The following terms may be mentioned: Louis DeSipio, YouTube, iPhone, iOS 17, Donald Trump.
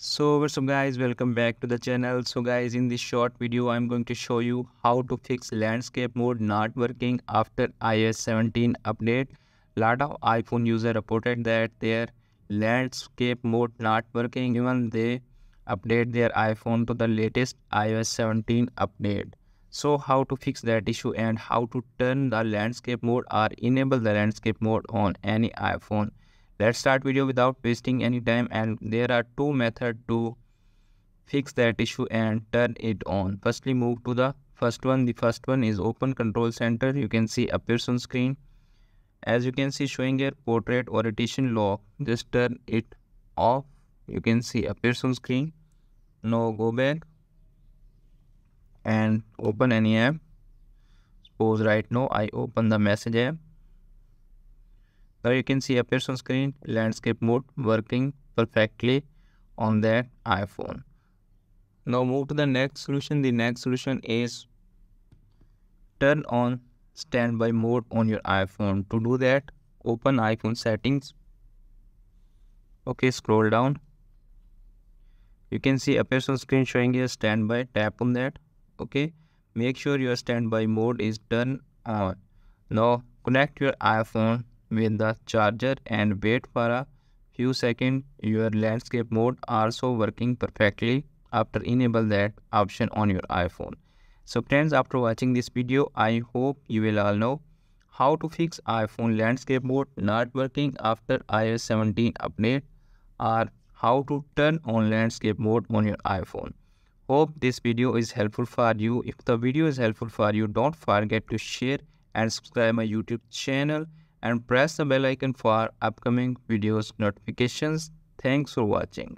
So what's up guys, welcome back to the channel. So guys, in this short video I'm going to show you how to fix landscape mode not working after iOS 17 update. Lot of iPhone user reported that their landscape mode not working even they update their iPhone to the latest iOS 17 update. So how to fix that issue and how to turn the landscape mode or enable the landscape mode on any iPhone. Let's start video without wasting any time, and there are two methods to fix that issue and turn it on. Firstly, move to the first one. The first one is open Control Center. You can see appears on screen. As you can see showing here portrait or rotation lock. Just turn it off. You can see appears on screen. Now go back and open any app. Suppose right now I open the message app. Now you can see appears on screen, landscape mode working perfectly on that iPhone. Now move to the next solution. The next solution is turn on standby mode on your iPhone. To do that, open iPhone settings. Okay, scroll down. You can see appears on screen showing here standby. Tap on that. Okay, make sure your standby mode is turned on. Now connect your iPhone with the charger and wait for a few seconds. Your landscape mode also working perfectly after enable that option on your iPhone. So friends, after watching this video, I hope you will all know how to fix iPhone landscape mode not working after iOS 17 update, or how to turn on landscape mode on your iPhone. Hope this video is helpful for you. If the video is helpful for you, don't forget to share and subscribe my YouTube channel, and press the bell icon for upcoming videos notifications. Thanks for watching.